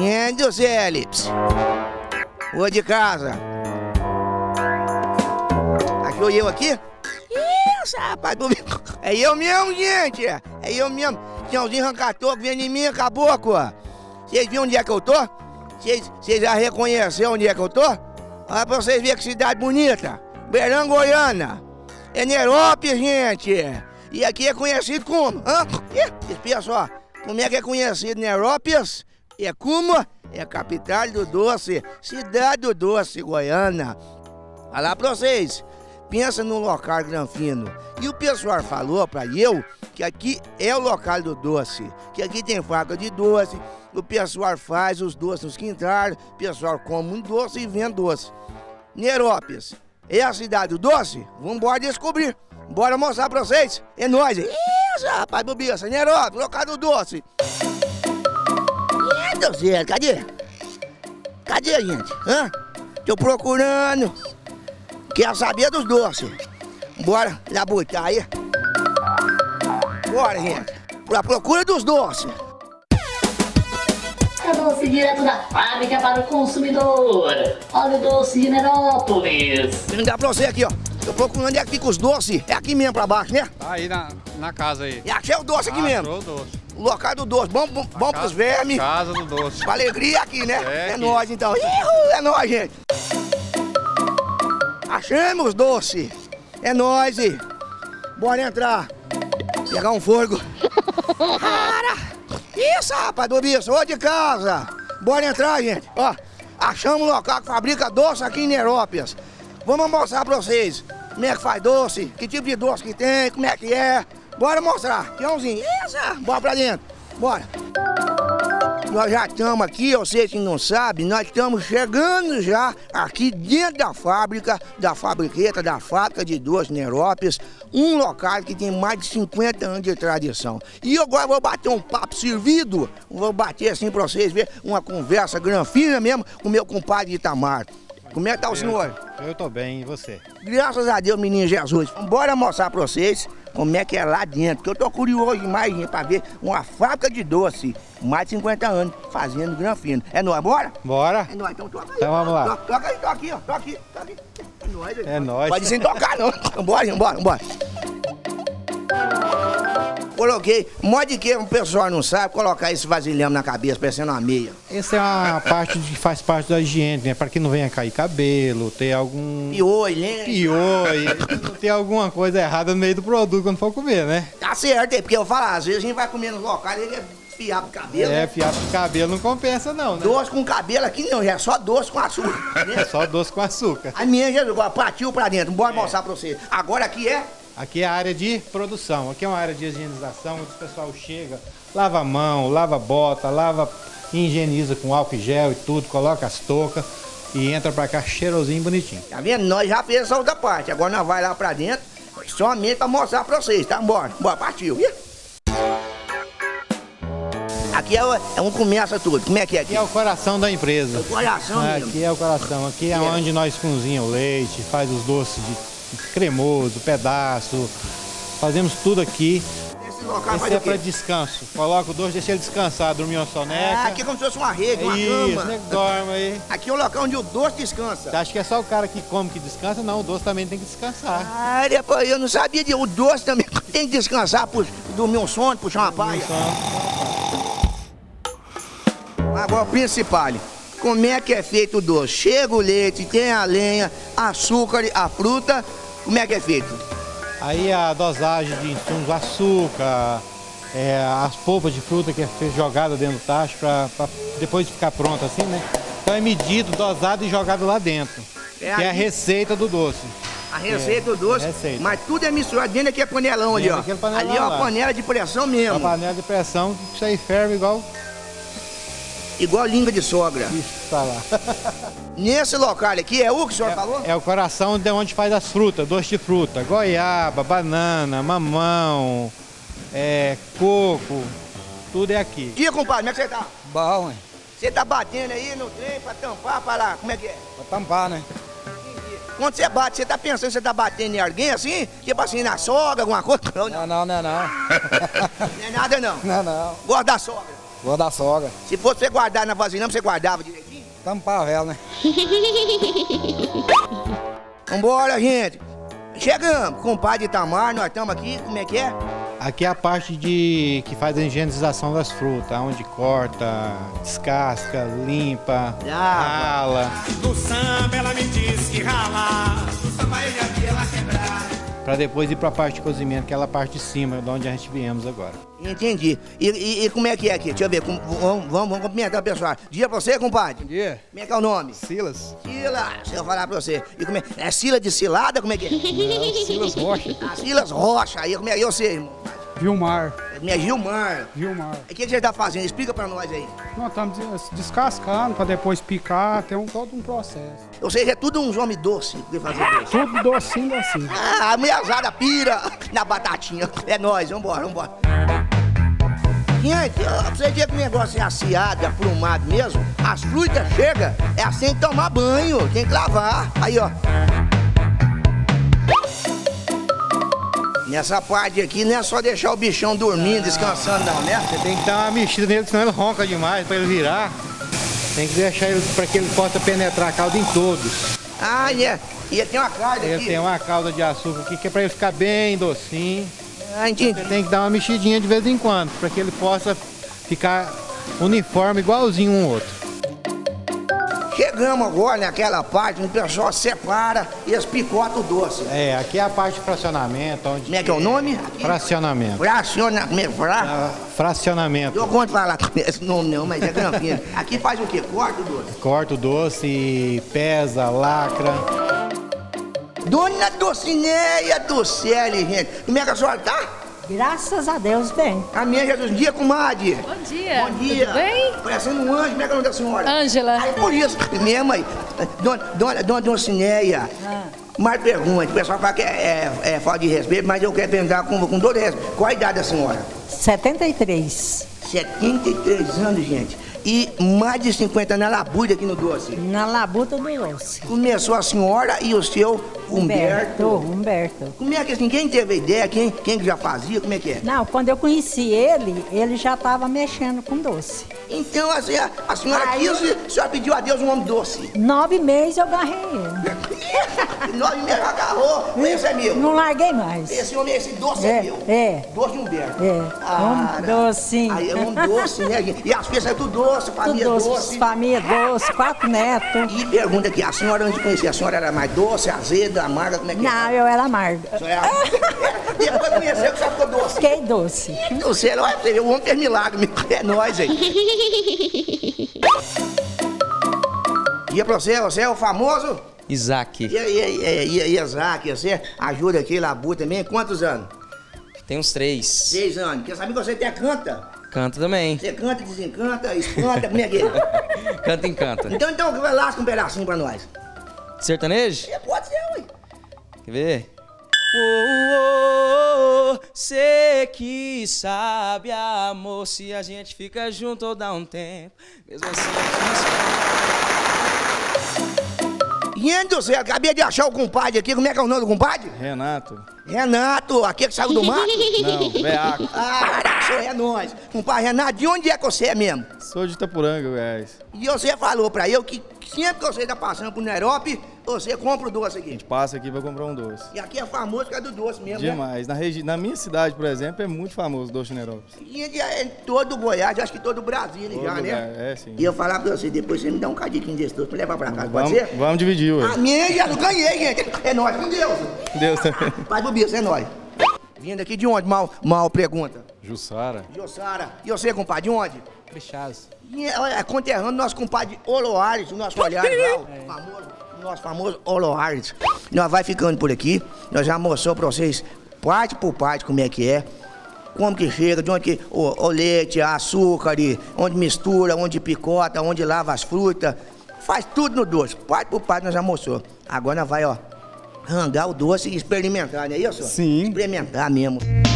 Endio Celips. Vou de casa. Achou eu aqui? Isso, rapaz. É eu mesmo, gente. É eu mesmo. Tiãozinho Rancator que vem em mim, caboclo. Vocês viram onde é que eu tô? Vocês já reconheceram onde é que eu tô? Olha pra vocês verem que cidade bonita. Beirão, Goiânia. É Nerópolis, gente. E aqui é conhecido como... Hã? Pensa só. Como é que é conhecido Nerópolis? É como? É capital do doce. Cidade do doce, Goiânia. Olha lá pra vocês. Pensa num local granfino. E o pessoal falou pra eu que aqui é o local do doce. Que aqui tem faca de doce. O pessoal faz os doces nos quintais. O pessoal come um doce e vende doce. Nerópolis. É a cidade do doce? Vambora descobrir. Bora mostrar pra vocês. É nóis. Isso, rapaz, bobiça. Nerópolis, local do doce. Meu Deus do céu, cadê? Cadê, gente? Hã? Tô procurando. Quero saber dos doces. Bora labutar aí. Bora, gente. Pra procura dos doces. Doce direto da fábrica para o consumidor. Olha o doce de Nerópolis. Vou dar pra você aqui, ó. Tô procurando onde é que fica os doces. É aqui mesmo pra baixo, né? Tá aí na casa aí. E achei o doce aqui mesmo. Achou o doce. O local do doce. Bom pros vermes. Casa do doce. Pra alegria aqui, né? É nóis, então. É nóis, gente. Achamos doce. É nóis. Bora entrar. Pegar um fogo. Cara! Isso, rapaz, Dobiço, ô de casa. Bora entrar, gente. Ó, achamos um local que fabrica doce aqui em Nerópolis. Vamos mostrar pra vocês como é que faz doce, que tipo de doce que tem, como é que é. Bora mostrar. Tiãozinho, isso. Bora pra dentro. Bora. Nós já estamos aqui, eu sei que não sabe, nós estamos chegando já aqui dentro da fábrica, da fábrica de doce Nerópolis, um local que tem mais de 50 anos de tradição. E agora vou bater um papo servido, vou bater assim pra vocês verem, uma conversa granfina mesmo com o meu compadre Itamar. Como é que tá o senhor? Eu tô bem, e você? Graças a Deus, menino Jesus. Bora mostrar pra vocês como é que é lá dentro, que eu tô curioso demais, gente, pra ver uma fábrica de doce, mais de 50 anos, fazendo granfino. É nóis, bora? Bora. É nóis, então toca aí. Então vamos lá. Toca aí, toca aqui, ó, toca aqui, toca aqui. É nóis, é nóis. Pode sem tocar, não. Bora, bora, bora. Coloquei, mó de que o pessoal não sabe, colocar esse vasilhame na cabeça, parecendo uma meia. Essa é a parte que faz parte da higiene, né? Pra que não venha cair cabelo, ter algum... Piolho, né? Piolho, ter alguma coisa errada no meio do produto quando for comer, né? Tá certo, porque eu falo, às vezes a gente vai comer nos locais e ele é fiado pro cabelo. É, fiado pro cabelo não compensa não, né? Doce com cabelo aqui não, é só doce com açúcar. Né? É só doce com açúcar. Aí, minha Jesus, agora partiu pra dentro, bora mostrar pra você. Agora aqui é... Aqui é a área de produção, aqui é uma área de higienização, onde o pessoal chega, lava a mão, lava a bota, lava, higieniza com álcool e gel e tudo, coloca as toucas e entra pra cá cheirosinho, bonitinho. Tá vendo? Nós já fizemos essa outra parte, agora nós vai lá pra dentro, somente pra mostrar pra vocês, tá? Bora, bora, partiu. Aqui é um começa tudo, como é que é aqui? Aqui é o coração da empresa. O coração mesmo. Aqui é o coração, aqui é onde nós cozinhamos o leite, faz os doces de... cremoso, pedaço, fazemos tudo aqui. Esse local esse é para descanso. Coloca o doce, deixa ele descansar, dormir uma soneca. Ah, aqui é como se fosse uma rede, uma cama. Isso, dorme aí. Aqui é o local onde o doce descansa. Acho que é só o cara que come que descansa, não, o doce também tem que descansar. Ah, depois eu não sabia disso, o doce também tem que descansar, dormir um sono, puxar uma paia. Agora o principal. Como é que é feito o doce? Chega o leite, tem a lenha, açúcar, a fruta. Como é que é feito? Aí a dosagem de insumos, açúcar, as polpas de fruta que é jogada dentro do tacho para depois ficar pronto assim, né? Então é medido, dosado e jogado lá dentro. Que é a receita do doce. A receita do doce, mas tudo é misturado dentro daquele panelão ali, ó. Ali é uma panela de pressão mesmo. É uma panela de pressão, isso aí ferve igual língua de sogra. Isso, tá lá. Nesse local aqui, é o que o senhor falou? É o coração de onde faz as frutas, doce de fruta. Goiaba, banana, mamão, coco, tudo é aqui. E compadre, como é que você tá? Bom, hein? Você tá batendo aí no trem pra tampar, pra lá, como é que é? Pra tampar, né? Quando você bate, você tá pensando que você tá batendo em alguém assim? Tipo assim, na sogra, alguma coisa? Não, não, não, não. Não é nada, não? Não, não. Gosto da sogra. Vou da sogra. Se fosse guardar na vasilha, você guardava direitinho? Tamo pra véu, né? Vambora, gente. Chegamos. Compadre Itamar, nós estamos aqui. Como é que é? Aqui é a parte de que faz a higienização das frutas, onde corta, descasca, limpa, rala. No samba ela me diz que rala, no samba ele havia ela quebrar. Pra depois ir pra parte de cozimento, aquela parte de cima, de onde a gente viemos agora. Entendi. E como é que é aqui? Deixa eu ver, vamos cumprimentar o pessoal. Dia pra você, compadre? Bom dia. Como é que é o nome? Silas. Silas, eu vou falar pra você. E como é Silas de Cilada, como é que é? Não, Silas Rocha. Ah, Silas Rocha. E como é que é você, irmão? Vilmar. É Vilmar. Vilmar. O que você tá fazendo? Explica pra nós aí. Nós estamos descascando pra depois picar, tem todo um processo. Ou seja, é tudo uns homens doces. Tudo docinho, docinho. Ah, a mulherzada pira na batatinha. É nóis, vambora, vambora. Gente, você vê que o negócio é aciado, aprumado mesmo, as frutas chegam, é assim que tomar banho, tem que lavar. Aí, ó. Nessa parte aqui não é só deixar o bichão dormindo, descansando, não, né? Você tem que dar uma mexida nele, senão ele ronca demais, pra ele virar. Tem que deixar ele pra que ele possa penetrar a calda em todos. Ah, é. E ele tem uma calda aqui? Ele tem uma calda de açúcar aqui, que é pra ele ficar bem docinho. Ah, entendi. Você tem que dar uma mexidinha de vez em quando, pra que ele possa ficar uniforme, igualzinho um outro. Chegamos agora naquela parte onde o pessoal separa e eles picotam o doce. É, aqui é a parte de fracionamento. Onde... Como é que é o nome? Fracionamento. Fracionamento. Fracionamento. Eu conto falar esse nome não, mas é campinho. Aqui faz o quê? Corta o doce? Corta o doce, pesa, lacra. Dona Docineia Doceli, gente. Como é que a senhora tá? Graças a Deus, bem. Amém, Jesus. Bom dia, comadre. Bom dia. Bom dia. Tudo bem? Parecendo um anjo. Como é que é o nome da senhora? Angela. Aí, por isso mesmo aí. Dona Docineia. Mais pergunta. O pessoal fala que é falta de respeito, mas eu quero perguntar com todo respeito. Qual a idade da senhora? 73. 73 anos, gente. E mais de 50 na labuta aqui no doce. Na labuta do doce. Começou a senhora e o seu Humberto. Humberto. Como é que ninguém teve ideia? Quem já fazia? Como é que é? Não, quando eu conheci ele, ele já estava mexendo com doce. Então assim, a senhora aí, quis, a senhora pediu a Deus um homem doce. 9 meses eu agarrei ele. 9 meses eu agarrou. Esse é meu. Não larguei mais. Esse homem, esse doce é meu. É. Doce Humberto. É. Ah, doce. Aí é um doce, né, gente? E as pessoas é tudo doce. Doce, família doce, doce. Família doce, 4 netos. E pergunta aqui, a senhora antes de conhecer, a senhora era mais doce, azeda, amarga, como é que é? Não, eu era amarga. Depois de conhecer, você ficou doce. Fiquei doce. Doce, o homem fez milagre, é nóis, aí. E pra você, você é o famoso? Isaac. E Isaac, você ajuda aqui, labu também, quantos anos? Tem uns 3. 6 anos. Quer saber que você até canta? Canta também. Você canta, desencanta, espanta, como é que é? Canta e encanta. Então, lasca um pedacinho pra nós. Sertanejo? É, pode ser, ué. Quer ver? Cê que sabe, amor, se a gente fica junto ou dá um tempo. Mesmo assim, gente do céu, acabei de achar o compadre aqui. Como é que é o nome do compadre? Renato. Renato, aquele que saiu do mato? Não, veaco. Ah, é nóis. Compadre Renato, de onde é que você é mesmo? Sou de Itaporanga, Goiás. E você falou pra eu que sempre que você tá passando pro Nerópolis, você compra o doce aqui. A gente passa aqui pra comprar um doce. E aqui é famoso por causa do doce mesmo, demais. Né? Demais. Na minha cidade, por exemplo, é muito famoso o doce Nerópolis. E em todo Goiás, acho que todo o Brasil, todo já, lugar, né? É, sim. E eu falar pra você, depois você me dá um cadiquinho desse doce pra levar pra casa, vamos, pode ser? Vamos dividir hoje. Amém, já não ganhei, gente. É nóis com Deus. Deus também. Faz o bicho, é nóis. Vindo aqui de onde? Mal pergunta. Jussara. Jussara. E você, compadre, de onde? Crixás. É conterrando nosso compadre Holoares, o nosso olhar, o nosso famoso Holoares. Nós vai ficando por aqui, nós já mostrou pra vocês, parte por parte, como é que é, como que chega, de onde que o leite, açúcar, onde mistura, onde picota, onde lava as frutas, faz tudo no doce, parte por parte nós já mostrou. Agora nós vai, ó, rangar o doce e experimentar, não é isso? Sim. Experimentar mesmo.